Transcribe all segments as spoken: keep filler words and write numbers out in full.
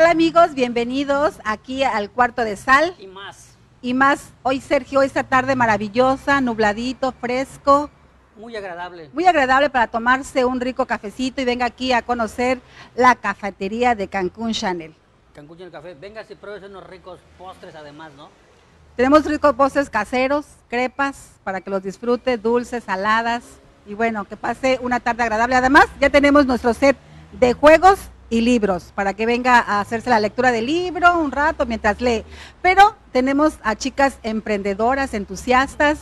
tal, amigos? Bienvenidos aquí al Cuarto de Sal. Y más. Y más. Hoy, Sergio, esta tarde maravillosa, nubladito, fresco. Muy agradable. Muy agradable para tomarse un rico cafecito y venga aquí a conocer la cafetería de Cancún Channel. Cancún Channel Café. Venga, si pruebes unos ricos postres además, ¿no? Tenemos ricos postres caseros, crepas, para que los disfrute, dulces, saladas. Y bueno, que pase una tarde agradable. Además, ya tenemos nuestro set de juegos y libros, para que venga a hacerse la lectura del libro un rato mientras lee. Pero tenemos a chicas emprendedoras, entusiastas,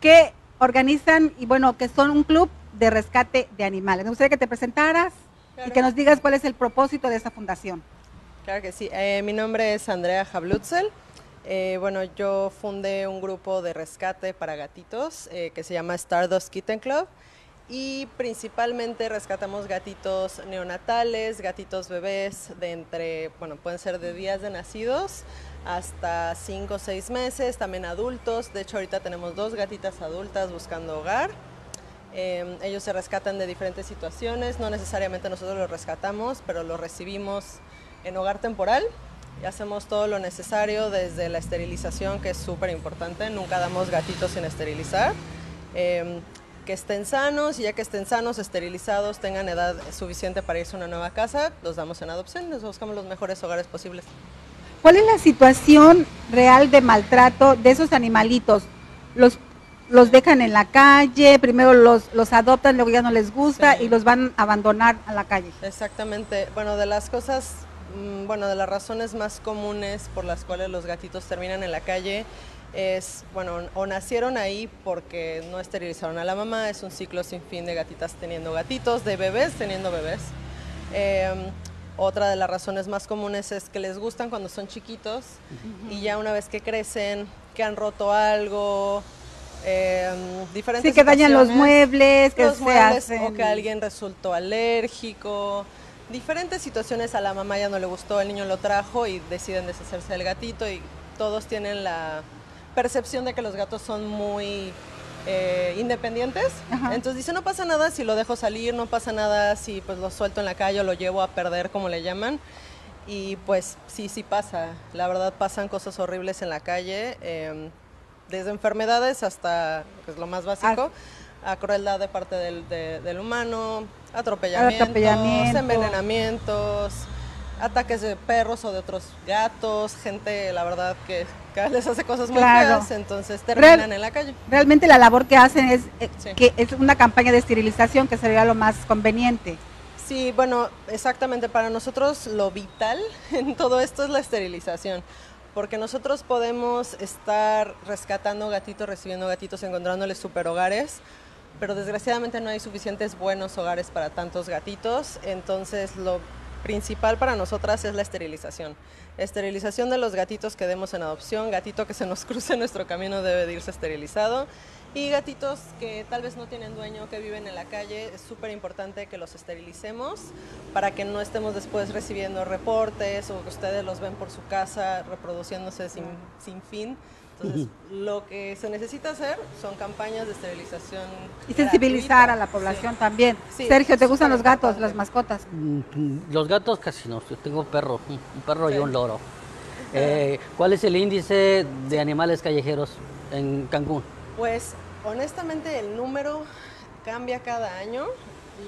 que organizan y bueno, que son un club de rescate de animales. Me gustaría que te presentaras claro. y que nos digas cuál es el propósito de esta fundación. Claro que sí. Eh, mi nombre es Andrea Hablutzel. Eh, bueno, yo fundé un grupo de rescate para gatitos eh, que se llama Stardust Kitten Club y principalmente rescatamos gatitos neonatales, gatitos bebés de entre, bueno, pueden ser de días de nacidos hasta cinco o seis meses, también adultos. De hecho, ahorita tenemos dos gatitas adultas buscando hogar. Eh, ellos se rescatan de diferentes situaciones, no necesariamente nosotros los rescatamos, pero los recibimos en hogar temporal. Y hacemos todo lo necesario desde la esterilización, que es súper importante, nunca damos gatitos sin esterilizar, eh, que estén sanos y ya que estén sanos, esterilizados, tengan edad suficiente para irse a una nueva casa, los damos en adopción, les buscamos los mejores hogares posibles. ¿Cuál es la situación real de maltrato de esos animalitos? ¿Los, los dejan en la calle, primero los, los adoptan, luego ya no les gusta sí. y los van a abandonar a la calle? Exactamente, bueno, de las cosas... Bueno, de las razones más comunes por las cuales los gatitos terminan en la calle es, bueno, o nacieron ahí porque no esterilizaron a la mamá, es un ciclo sin fin de gatitas teniendo gatitos, de bebés teniendo bebés. Eh, otra de las razones más comunes es que les gustan cuando son chiquitos y ya una vez que crecen, que han roto algo... Eh, diferentes sí, que dañan los muebles, que los se muebles, hacen... O que alguien resultó alérgico... Diferentes situaciones, a la mamá ya no le gustó, el niño lo trajo y deciden deshacerse del gatito y todos tienen la percepción de que los gatos son muy eh, independientes. Ajá. Entonces dicen, no pasa nada si lo dejo salir, no pasa nada si pues lo suelto en la calle o lo llevo a perder, como le llaman. Y pues sí, sí pasa. La verdad pasan cosas horribles en la calle, eh, desde enfermedades hasta pues, lo más básico. Ah. A crueldad de parte del, de, del humano, atropellamientos, atropellamiento. envenenamientos, ataques de perros o de otros gatos, gente, la verdad, que les hace cosas muy claro. feas, entonces terminan Real, en la calle. Realmente la labor que hacen es, eh, sí. que es una campaña de esterilización que sería lo más conveniente. Sí, bueno, exactamente, para nosotros lo vital en todo esto es la esterilización. Porque nosotros podemos estar rescatando gatitos, recibiendo gatitos, encontrándoles super hogares, pero desgraciadamente no hay suficientes buenos hogares para tantos gatitos, entonces lo principal para nosotras es la esterilización. Esterilización de los gatitos que demos en adopción, gatito que se nos cruce en nuestro camino debe de irse esterilizado, y gatitos que tal vez no tienen dueño, que viven en la calle, es súper importante que los esterilicemos para que no estemos después recibiendo reportes o que ustedes los ven por su casa reproduciéndose sin, sin fin. Entonces, lo que se necesita hacer son campañas de esterilización. Y sensibilizar gratuita. a la población sí. también. Sí, Sergio, ¿te gustan los gatos, importante. las mascotas? Los gatos casi no, yo tengo perro, un perro sí. y un loro. Eh, ¿Cuál es el índice de animales callejeros en Cancún? Pues, honestamente, el número cambia cada año.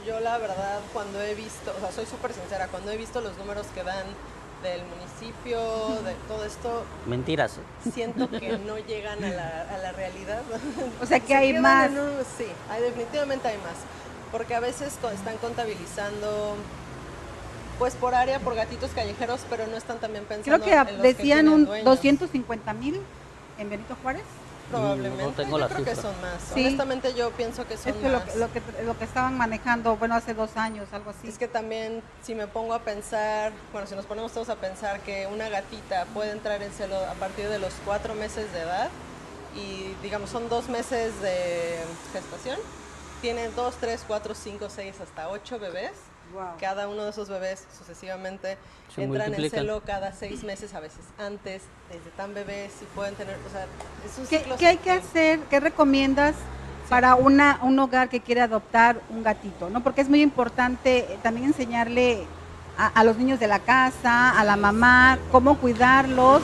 Yo, la verdad, cuando he visto, o sea, soy súper sincera, cuando he visto los números que dan del municipio, de todo esto... Mentiras. Siento que no llegan a la, a la realidad. O sea, que Se hay más. Un, sí, hay, definitivamente hay más. Porque a veces están contabilizando... Pues por área, por gatitos callejeros, pero no están también pensando... Creo que en los decían que un dueños. doscientos cincuenta mil en Benito Juárez. Probablemente, no tengo yo creo cifra. que son más, sí. honestamente yo pienso que son es que más. Lo, lo, que, lo que estaban manejando, bueno, hace dos años, algo así. Es que también, si me pongo a pensar, bueno, si nos ponemos todos a pensar que una gatita puede entrar en celo a partir de los cuatro meses de edad, y digamos son dos meses de gestación, tiene dos, tres, cuatro, cinco, seis, hasta ocho bebés. Wow. Cada uno de esos bebés sucesivamente Se entran multiplican. en celo cada seis meses, a veces antes, desde tan bebés, si pueden tener, o sea, es un ciclo. ¿Qué, ¿qué hay que hacer, qué recomiendas sí. para una, un hogar que quiere adoptar un gatito? ¿No? Porque es muy importante también enseñarle a, a los niños de la casa, a la mamá, cómo cuidarlos,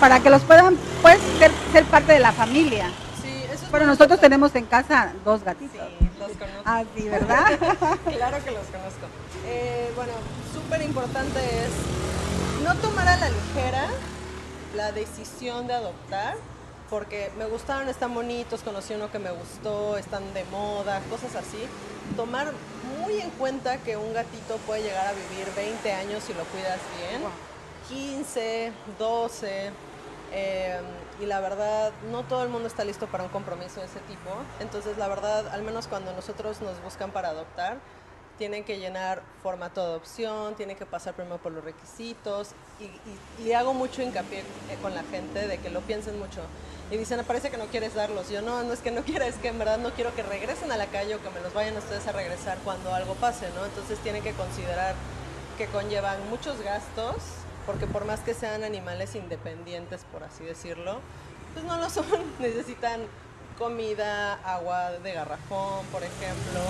para que los puedan pues ser, ser parte de la familia. Sí, eso es. Pero nosotros tenemos en casa dos gatitos. Sí, los conozco. Ah, sí, ¿verdad? Claro que los conozco. Eh, bueno, súper importante es no tomar a la ligera la decisión de adoptar, porque me gustaron, están bonitos, conocí uno que me gustó, están de moda, cosas así. Tomar muy en cuenta que un gatito puede llegar a vivir veinte años si lo cuidas bien, quince, doce, eh, y la verdad no todo el mundo está listo para un compromiso de ese tipo. Entonces la verdad, al menos cuando nosotros nos buscan para adoptar, tienen que llenar formato de adopción, tienen que pasar primero por los requisitos, y, y, y hago mucho hincapié con la gente de que lo piensen mucho. Y dicen, parece que no quieres darlos. Yo, no, no es que no quiera, es que en verdad no quiero que regresen a la calle o que me los vayan ustedes a regresar cuando algo pase, ¿no? Entonces tienen que considerar que conllevan muchos gastos, porque por más que sean animales independientes, por así decirlo, pues no lo son, necesitan comida, agua de garrafón, por ejemplo,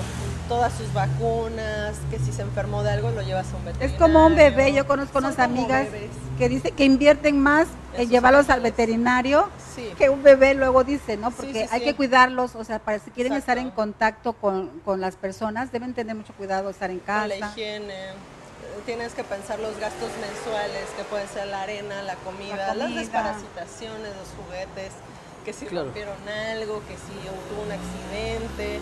todas sus vacunas, que si se enfermó de algo lo llevas a un veterinario. Es como un bebé. Yo conozco unas amigas bebés. que dice que invierten más Esos en llevarlos al veterinario sí. que un bebé, luego dice, ¿no? Porque sí, sí, hay sí. que cuidarlos, o sea, para si quieren Exacto. estar en contacto con, con las personas, deben tener mucho cuidado, estar en casa. Con la higiene. Tienes que pensar los gastos mensuales, que pueden ser la arena, la comida, la comida. las desparasitaciones, los juguetes, que si claro. rompieron algo, que si tuvo un accidente,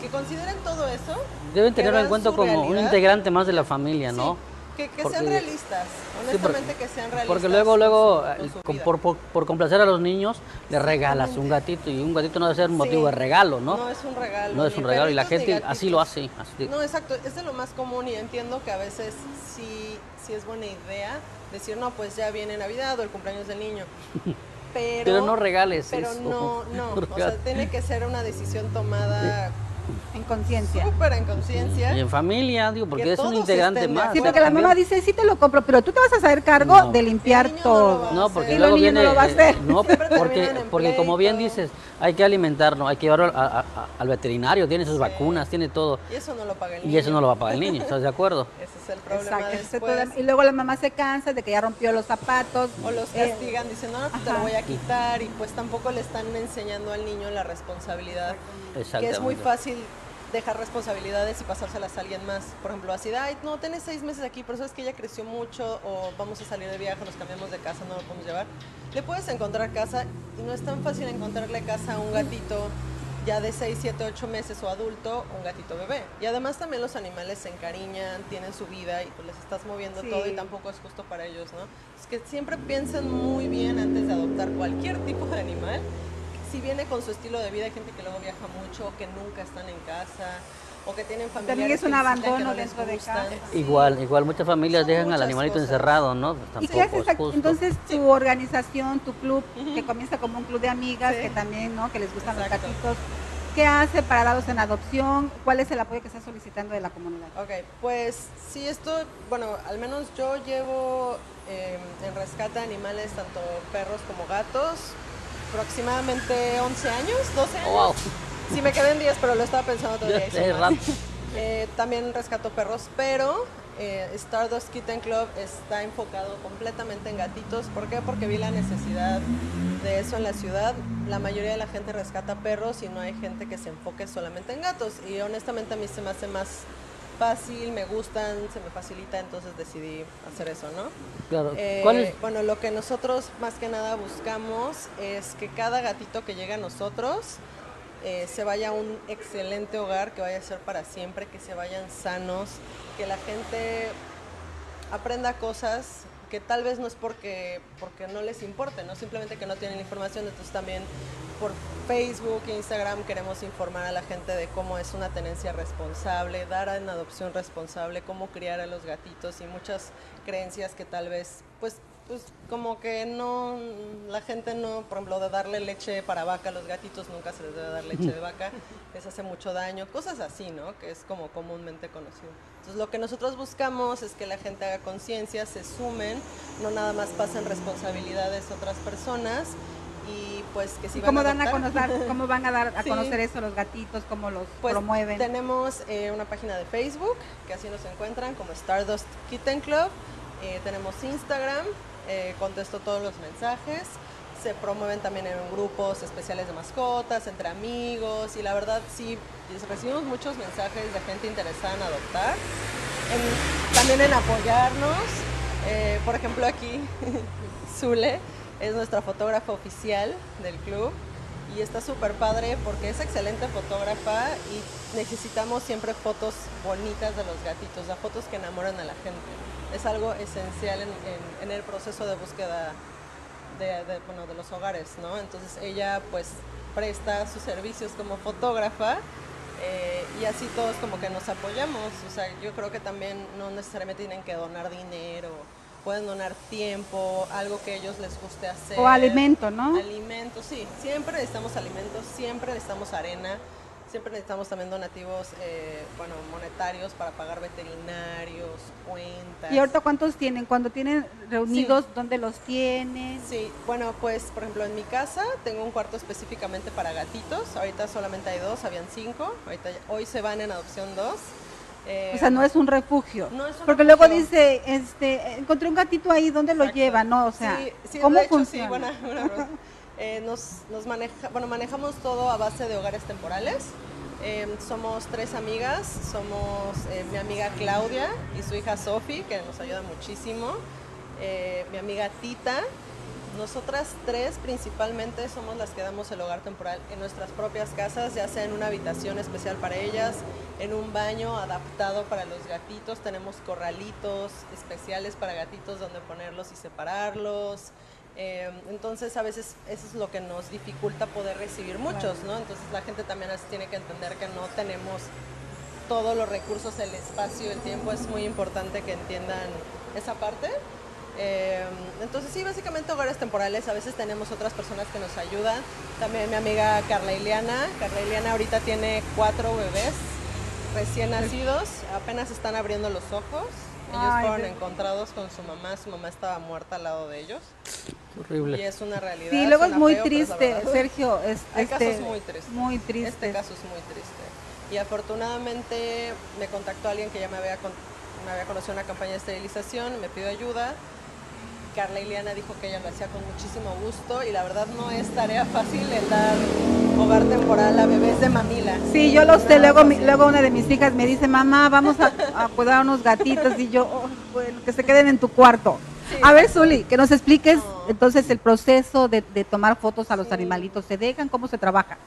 que consideren todo eso. Deben tenerlo en cuenta como realidad. un integrante más de la familia, sí, ¿no? Que, que porque, sean realistas, honestamente sí, porque, que sean realistas. Porque luego, luego, con, por, por, por complacer a los niños, les regalas un gatito, y un gatito no debe ser motivo sí, de regalo, ¿no? No es un regalo. No es un regalo, y la gente así lo hace. Así. No, exacto, es de lo más común, y entiendo que a veces sí, sí es buena idea decir, no, pues ya viene Navidad o el cumpleaños del niño. Pero, pero no regales pero eso. no, no, o sea, tiene que ser una decisión tomada en conciencia. Súper en conciencia. Y en familia, digo, porque es un integrante más. Sí, porque la mamá dice, sí te lo compro, pero tú te vas a hacer cargo no. de limpiar todo. No, porque luego viene... No, porque, no viene, no, porque, porque como bien dices, hay que alimentarlo, hay que llevarlo a, a, a, al veterinario, tiene sus sí. vacunas, tiene todo. Y eso no lo paga el niño. Y eso no lo va a pagar el niño, ¿estás de acuerdo? Ese es el problema. Exacto, después. Y luego la mamá se cansa de que ya rompió los zapatos. O los castigan, eh, dicen, no, no te lo voy a quitar, y pues tampoco le están enseñando al niño la responsabilidad. Que es muy fácil dejar responsabilidades y pasárselas a alguien más. Por ejemplo, así, ay, no, tenés seis meses aquí, pero sabes que ella creció mucho, o vamos a salir de viaje, nos cambiamos de casa, no lo podemos llevar. Le puedes encontrar casa, y no es tan fácil encontrarle casa a un gatito ya de seis, siete, ocho meses o adulto, un gatito bebé. Y además también los animales se encariñan, tienen su vida, y pues les estás moviendo sí. todo, y tampoco es justo para ellos, ¿no? Es que siempre piensen muy bien antes de adoptar cualquier tipo de animal. Si viene con su estilo de vida, hay gente que luego viaja mucho, que nunca están en casa, o que tienen familiares. También es un abandono que no dentro de casa. Sí. Igual, igual muchas familias Son dejan muchas al animalito cosas. encerrado, ¿no? Pues tampoco es justo. Entonces, sí. tu organización, tu club, uh-huh. que comienza como un club de amigas, sí. que también, ¿no? Que les gustan Exacto. los gatitos. ¿Qué hace para darlos en adopción? ¿Cuál es el apoyo que está solicitando de la comunidad? Ok, pues sí, esto, bueno, al menos yo llevo eh, en rescate animales, tanto perros como gatos, aproximadamente once años, doce años. Wow. Sí, me quedé en diez, pero lo estaba pensando todavía. eh, también rescato perros, pero eh, Stardust Kitten Club está enfocado completamente en gatitos. ¿Por qué? Porque vi la necesidad de eso en la ciudad. La mayoría de la gente rescata perros y no hay gente que se enfoque solamente en gatos. Y honestamente a mí se me hace más fácil, me gustan, se me facilita, entonces decidí hacer eso, ¿no? Claro. Eh, ¿Cuál es? Bueno, lo que nosotros más que nada buscamos es que cada gatito que llegue a nosotros eh, se vaya a un excelente hogar, que vaya a ser para siempre, que se vayan sanos, que la gente aprenda cosas que tal vez no es porque, porque no les importe, ¿no? Simplemente que no tienen información. Entonces también por Facebook e Instagram queremos informar a la gente de cómo es una tenencia responsable, dar en adopción responsable, cómo criar a los gatitos, y muchas creencias que tal vez, pues, pues como que no, la gente no, por ejemplo, de darle leche para vaca a los gatitos, nunca se les debe dar leche de vaca, les hace mucho daño, cosas así, ¿no? Que es como comúnmente conocido. Entonces lo que nosotros buscamos es que la gente haga conciencia, se sumen, no nada más pasen responsabilidades a otras personas, y pues que sí. ¿Cómo van a, a conocer, cómo van a dar a sí. conocer eso los gatitos, cómo los pues promueven? Tenemos eh, una página de Facebook, que así nos encuentran como Stardust Kitten Club, eh, tenemos Instagram, eh, contesto todos los mensajes, se promueven también en grupos especiales de mascotas, entre amigos, y la verdad sí recibimos muchos mensajes de gente interesada en adoptar, en, también en apoyarnos. Eh, por ejemplo, aquí Zule es nuestra fotógrafa oficial del club y está súper padre porque es excelente fotógrafa y necesitamos siempre fotos bonitas de los gatitos, o sea, fotos que enamoran a la gente. Es algo esencial en, en, en el proceso de búsqueda de, de, bueno, de los hogares, ¿no? Entonces ella pues presta sus servicios como fotógrafa. Eh, y así todos como que nos apoyamos, o sea, yo creo que también no necesariamente tienen que donar dinero, pueden donar tiempo, algo que a ellos les guste hacer. O alimento, ¿no? Alimento, sí, siempre necesitamos alimentos, siempre necesitamos arena, siempre necesitamos también donativos, eh, bueno, monetarios para pagar veterinarios, cuentas. ¿Y ahorita cuántos tienen? Cuando tienen reunidos, sí. ¿Dónde los tienen? Sí, bueno, pues, por ejemplo, en mi casa tengo un cuarto específicamente para gatitos. Ahorita solamente hay dos, habían cinco. Ahorita, hoy se van en adopción dos. Eh, o sea, no es un refugio. No es un Porque refugio. Luego dice, este, encontré un gatito ahí, ¿dónde Exacto. lo lleva? No, o sea, sí, sí, ¿cómo hecho, funciona? Sí, buena, buena pregunta. Eh, nos, nos maneja, bueno, manejamos todo a base de hogares temporales. Eh, somos tres amigas, somos eh, mi amiga Claudia y su hija Sophie, que nos ayuda muchísimo, eh, mi amiga Tita. Nosotras tres principalmente somos las que damos el hogar temporal en nuestras propias casas, ya sea en una habitación especial para ellas, en un baño adaptado para los gatitos, tenemos corralitos especiales para gatitos donde ponerlos y separarlos. Eh, entonces a veces eso es lo que nos dificulta poder recibir muchos, ¿no? Entonces la gente también tiene que entender que no tenemos todos los recursos, el espacio, el tiempo, es muy importante que entiendan esa parte. Eh, entonces sí, básicamente hogares temporales, a veces tenemos otras personas que nos ayudan, también mi amiga Carla Iliana, Carla Iliana ahorita tiene cuatro bebés recién nacidos, apenas están abriendo los ojos. Ellos Ay, fueron encontrados con su mamá, su mamá estaba muerta al lado de ellos. Horrible. Y es una realidad. Sí, luego es muy feo, triste, verdad, Sergio. Es, hay este, casos muy tristes. Muy triste. Este caso es muy triste. Y afortunadamente me contactó alguien que ya me había, me había conocido en una campaña de esterilización, me pidió ayuda. Carla Iliana dijo que ella lo hacía con muchísimo gusto y la verdad no es tarea fácil el dar hogar temporal a bebés de mamila. Sí, yo lo sé, luego, mi, luego una de mis hijas me dice, mamá, vamos a, a cuidar unos gatitos y yo, oh, bueno, que se queden en tu cuarto. Sí. A ver, Zuli, que nos expliques no. entonces el proceso de, de tomar fotos a los sí. animalitos, ¿se dejan? ¿Cómo se trabaja?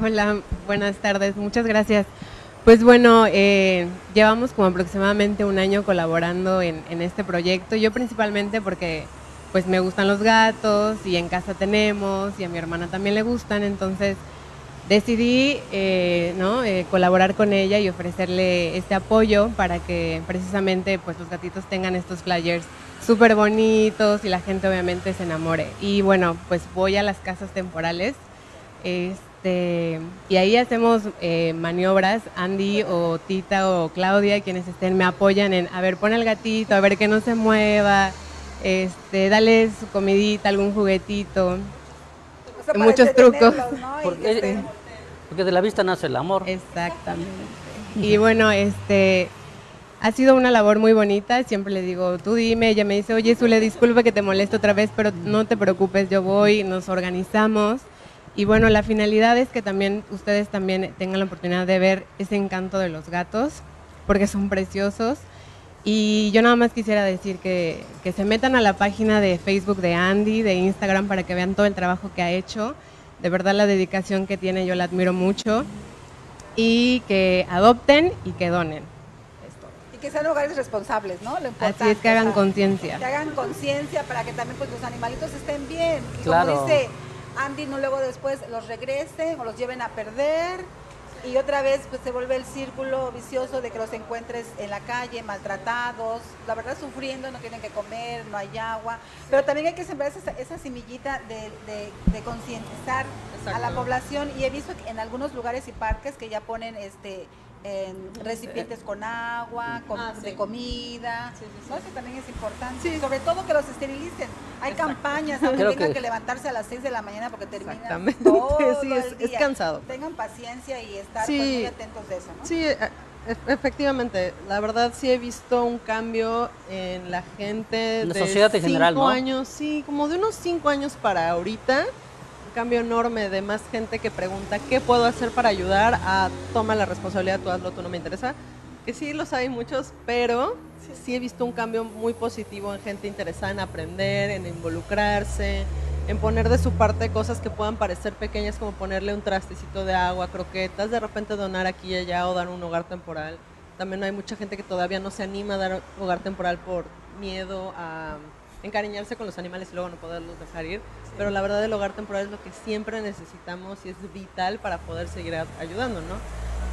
Hola, buenas tardes, muchas gracias. Pues bueno, eh, llevamos como aproximadamente un año colaborando en, en este proyecto. Yo principalmente porque pues me gustan los gatos y en casa tenemos y a mi hermana también le gustan. Entonces decidí eh, ¿no? eh, colaborar con ella y ofrecerle este apoyo para que precisamente pues los gatitos tengan estos flyers súper bonitos y la gente obviamente se enamore. Y bueno, pues voy a las casas temporales. Eh, De, y ahí hacemos eh, maniobras, Andy o Tita o Claudia, quienes estén, me apoyan en, a ver, pon al gatito, a ver que no se mueva, este, dale su comidita, algún juguetito, o sea, muchos trucos. ¿No? Porque, este... porque de la vista nace el amor. Exactamente. Y bueno, este... ha sido una labor muy bonita, siempre le digo, tú dime, ella me dice, oye, Zule, disculpa que te moleste otra vez, pero no te preocupes, yo voy, nos organizamos. Y bueno, la finalidad es que también ustedes también tengan la oportunidad de ver ese encanto de los gatos, porque son preciosos. Y yo nada más quisiera decir que, que se metan a la página de Facebook de Andy, de Instagram, para que vean todo el trabajo que ha hecho. De verdad, la dedicación que tiene, yo la admiro mucho. Y que adopten y que donen. Que sean hogares responsables, ¿no? Lo importante. Así es, que hagan conciencia. Que hagan conciencia para que también pues los animalitos estén bien. Y claro. Como dice Andy, no luego después los regresen o los lleven a perder y otra vez pues se vuelve el círculo vicioso de que los encuentres en la calle maltratados, la verdad sufriendo, no tienen que comer, no hay agua, pero también hay que sembrar esa, esa semillita de, de, de concientizar a la población. Y he visto que en algunos lugares y parques que ya ponen este en recipientes con agua, con, ah, sí. de comida, sí, sí, sí. ¿no? Eso también es importante, sí. sobre todo que los esterilicen. Hay Exacto. campañas, aunque tengan que... que levantarse a las seis de la mañana porque terminan todo sí, es, el día. Es cansado. Tengan paciencia y estar sí. pues, muy atentos de eso, ¿no? Sí, efectivamente, la verdad sí he visto un cambio en la gente. En la sociedad en general, ¿no? años, sí, como de unos cinco años para ahorita. Un cambio enorme de más gente que pregunta qué puedo hacer para ayudar a toma la responsabilidad, tú hazlo, tú no me interesa. Que sí los hay muchos, pero sí, sí he visto un cambio muy positivo en gente interesada en aprender, en involucrarse, en poner de su parte cosas que puedan parecer pequeñas, como ponerle un trastecito de agua, croquetas, de repente donar aquí y allá o dar un hogar temporal. También hay mucha gente que todavía no se anima a dar hogar temporal por miedo a... encariñarse con los animales y luego no poderlos dejar ir, sí. pero la verdad el hogar temporal es lo que siempre necesitamos y es vital para poder seguir ayudando, ¿no?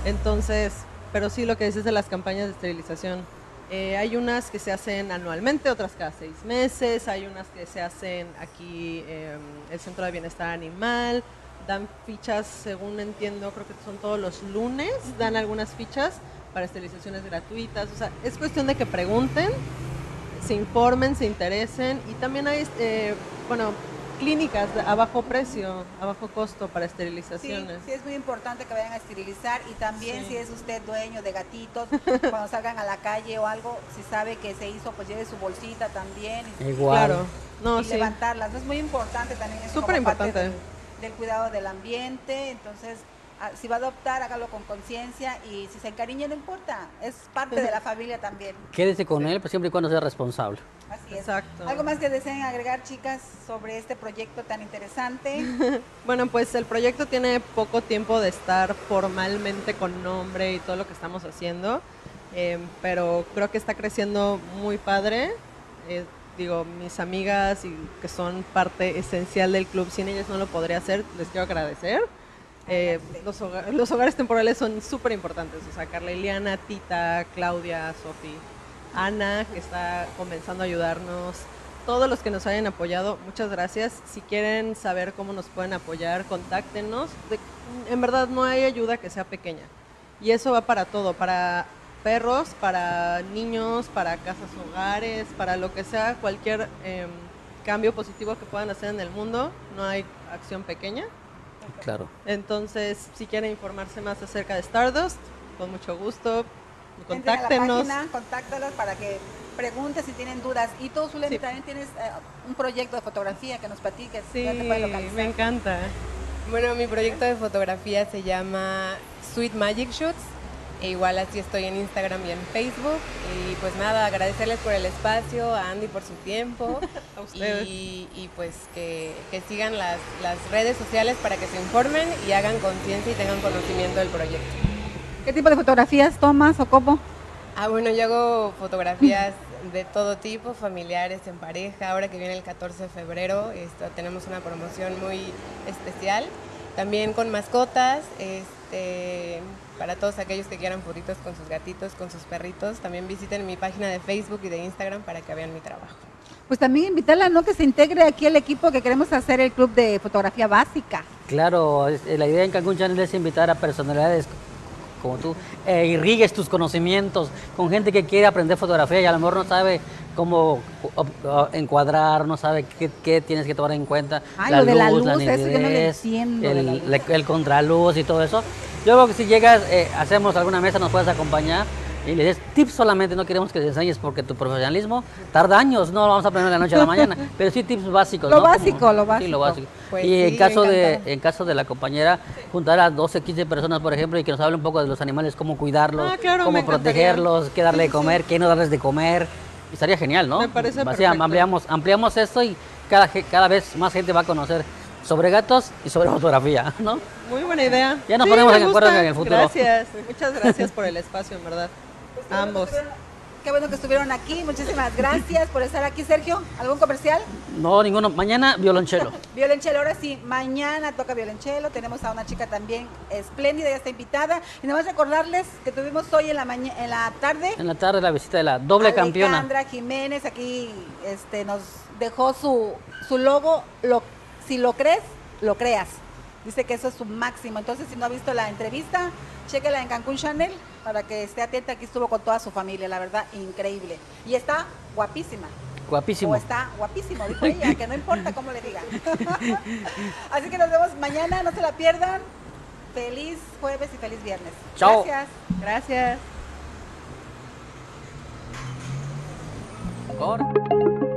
Entonces, pero sí lo que dices de las campañas de esterilización, eh, hay unas que se hacen anualmente, otras cada seis meses, hay unas que se hacen aquí eh, el Centro de Bienestar Animal, dan fichas, según entiendo, creo que son todos los lunes, dan algunas fichas para esterilizaciones gratuitas, o sea, es cuestión de que pregunten, se informen, se interesen y también hay, eh, bueno, clínicas a bajo precio, a bajo costo para esterilizaciones. Sí, sí es muy importante que vayan a esterilizar y también sí. si es usted dueño de gatitos, cuando salgan a la calle o algo, si sabe que se hizo, pues lleve su bolsita también. Igual. Claro. No, y sí. levantarlas, es muy importante también. Es súper importante. Del, del cuidado del ambiente, entonces... Si va a adoptar, hágalo con conciencia y si se encariña, no importa, es parte de la familia también. Quédese con sí. él, pues siempre y cuando sea responsable. Así es. Exacto. ¿Algo más que deseen agregar, chicas, sobre este proyecto tan interesante? Bueno, pues el proyecto tiene poco tiempo de estar formalmente con nombre y todo lo que estamos haciendo, eh, pero creo que está creciendo muy padre. Eh, digo, mis amigas y que son parte esencial del club, sin ellas no lo podría hacer, les quiero agradecer. Eh, los, hogar, los hogares temporales son súper importantes, o sea, Carla Iliana, Tita, Claudia, Sophie, Ana, que está comenzando a ayudarnos, todos los que nos hayan apoyado, muchas gracias. Si quieren saber cómo nos pueden apoyar, contáctenos. De, en verdad no hay ayuda que sea pequeña y eso va para todo, para perros, para niños, para casas, hogares, para lo que sea, cualquier eh, cambio positivo que puedan hacer en el mundo, no hay acción pequeña. Claro. Entonces, si quieren informarse más acerca de Stardust, con mucho gusto, contáctenos. Entren a la página, contáctalos para que pregunten si tienen dudas. Y tú, Zule, sí. también tienes uh, un proyecto de fotografía que nos platiques. Sí, te pueden localizar. Me encanta. Bueno, mi proyecto de fotografía se llama Sweet Magic Shots. E igual así estoy en Instagram y en Facebook. Y pues nada, agradecerles por el espacio, a Andy por su tiempo. A ustedes. Y, y pues que, que sigan las, las redes sociales para que se informen y hagan conciencia y tengan conocimiento del proyecto. ¿Qué tipo de fotografías tomas o cómo? Ah, bueno, yo hago fotografías de todo tipo, familiares, en pareja. Ahora que viene el catorce de febrero, esto, tenemos una promoción muy especial. También con mascotas, este... para todos aquellos que quieran fotitos con sus gatitos, con sus perritos, también visiten mi página de Facebook y de Instagram para que vean mi trabajo. Pues también invitarla, ¿no?, que se integre aquí el equipo que queremos hacer el club de fotografía básica. Claro, la idea en Cancún Channel es invitar a personalidades como tú, eh, irrigues tus conocimientos con gente que quiere aprender fotografía y a lo mejor no sabe cómo encuadrar, no sabe qué, qué tienes que tomar en cuenta. Ay, la, lo luz, de la luz, la nitidez, eso yo no lo entiendo, el, la luz. el contraluz y todo eso. Yo creo que si llegas, eh, hacemos alguna mesa, nos puedes acompañar y le des tips solamente, no queremos que te enseñes porque tu profesionalismo tarda años, no lo vamos a aprender de la noche a la mañana, pero sí tips básicos. Lo, ¿no? básico, Como, lo básico, sí, lo básico. Pues y sí, en, caso de, en caso de la compañera, sí. juntar a doce, quince personas, por ejemplo, y que nos hable un poco de los animales, cómo cuidarlos, ah, claro, cómo protegerlos, qué darle sí, de comer, sí. qué no darles de comer, y estaría genial, ¿no? Me parece Así, ampliamos, ampliamos esto y cada, cada vez más gente va a conocer sobre gatos y sobre fotografía, ¿no? Muy buena idea. Ya nos sí, ponemos en acuerdo en el futuro. Gracias, muchas gracias por el espacio, en verdad. Pues a ambos. Qué bueno que estuvieron aquí, muchísimas gracias por estar aquí, Sergio. ¿Algún comercial? No, ninguno. Mañana, violonchelo. Violonchelo, ahora sí, mañana toca violonchelo. Tenemos a una chica también espléndida, ya está invitada. Y nada más recordarles que tuvimos hoy en la mañana, en la tarde. En la tarde la visita de la doble Alejandra campeona. Alejandra Jiménez aquí este, nos dejó su, su logo, lo, si lo crees, lo creas. dice que eso es su máximo. Entonces, si no ha visto la entrevista, chéquela en Cancún Channel para que esté atenta. Aquí estuvo con toda su familia, la verdad, increíble. Y está guapísima. Guapísimo. O está guapísimo, dijo ella, que no importa cómo le digan. Así que nos vemos mañana, no se la pierdan. Feliz jueves y feliz viernes. Chao. Gracias. Gracias. Por...